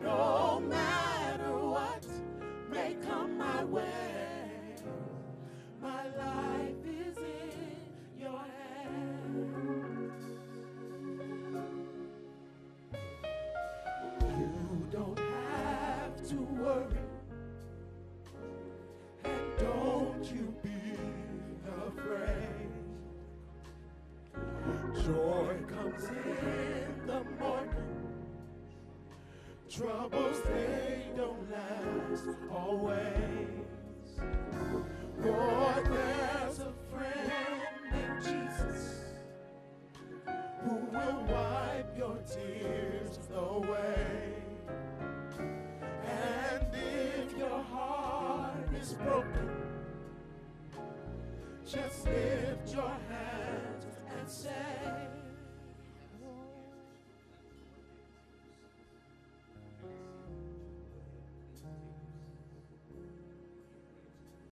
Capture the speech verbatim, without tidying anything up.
No matter what may come my way, my life is in your hands. You don't have to worry, and don't you be afraid. Joy comes in the morning. Troubles, they don't last always. For there's a friend named Jesus who will wipe your tears away. And if your heart is broken, just live.